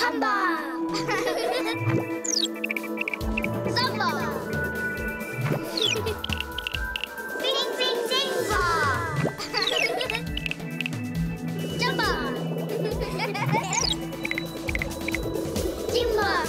Hamba! Zamba! Sing, sing, sing, ba! Jamba! Jimba!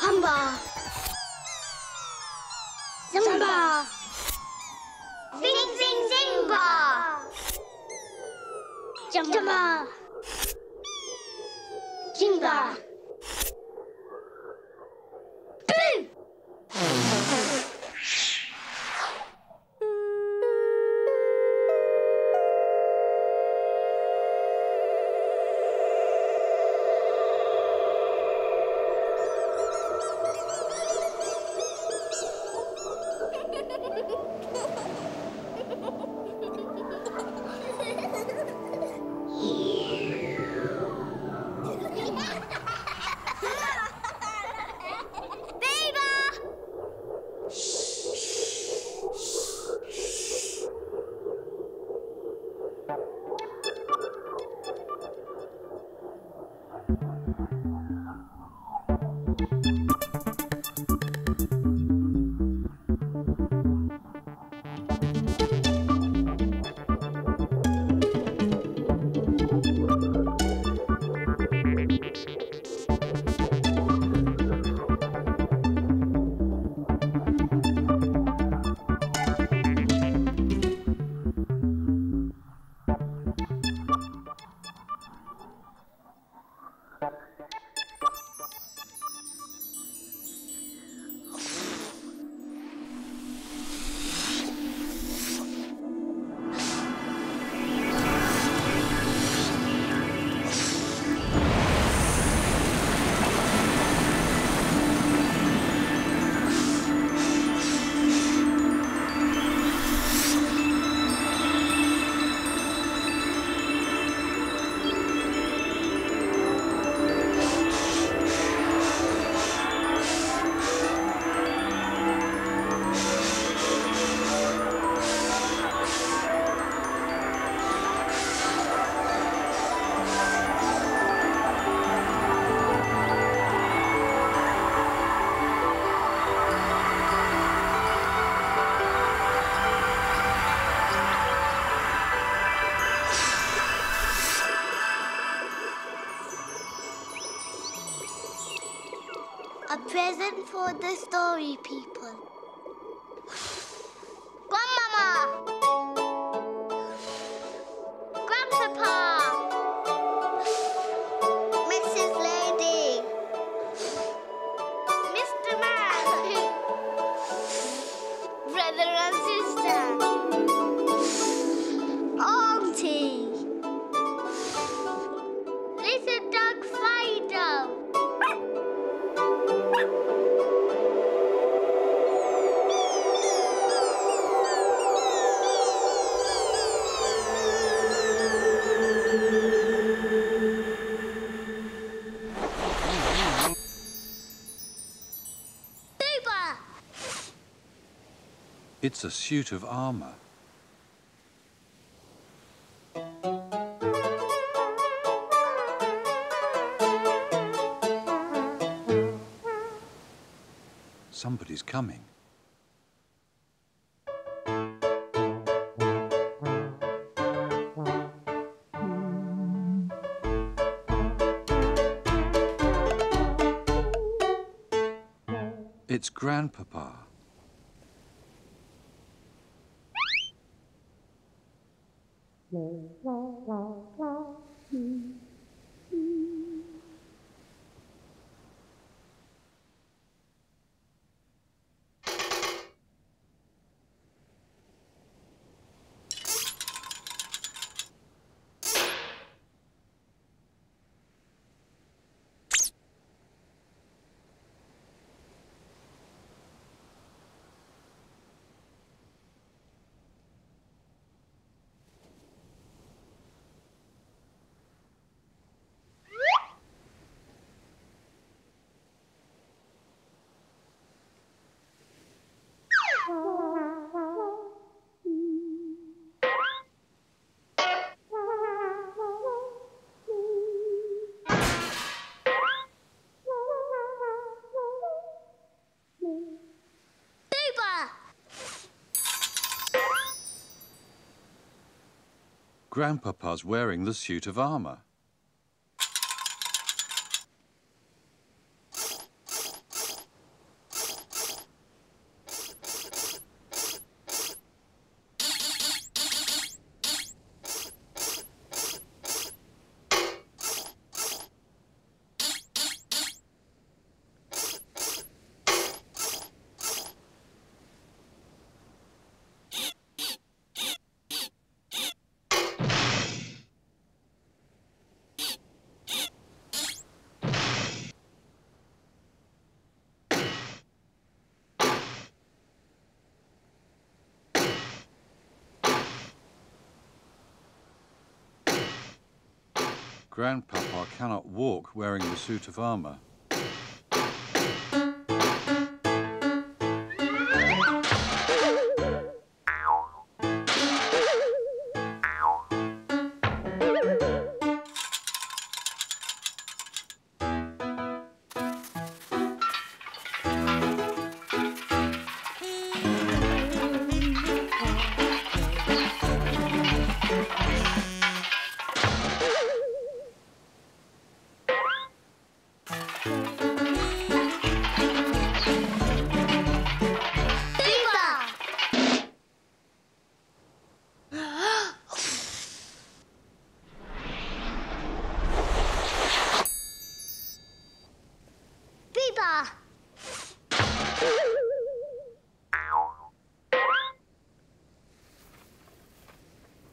Hamba! Zamba! Sing, sing, sing, ba! Jamba! Jimba! present for the story people. Grandmama! Grandpapa! Mrs. Lady! Mr. Man! Brother and sister! Auntie! Little dog Fido! It's a suit of armor. Somebody's coming. It's Grandpapa. Grandpapa's wearing the suit of armor. Grandpapa cannot walk wearing the suit of armor.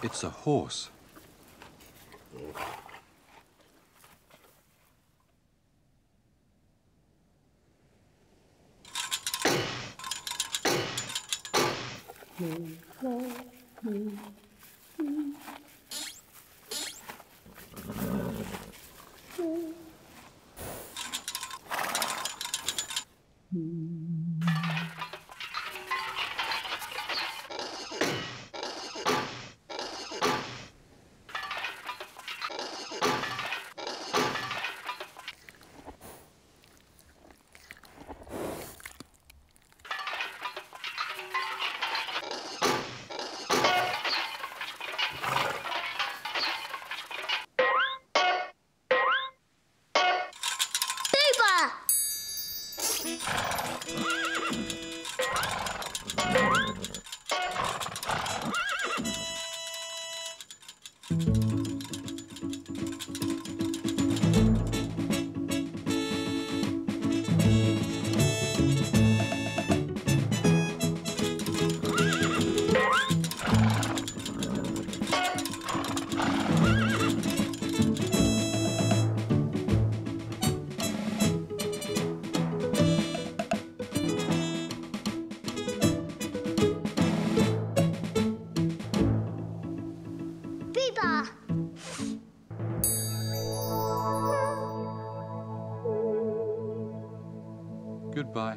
It's a horse. Goodbye.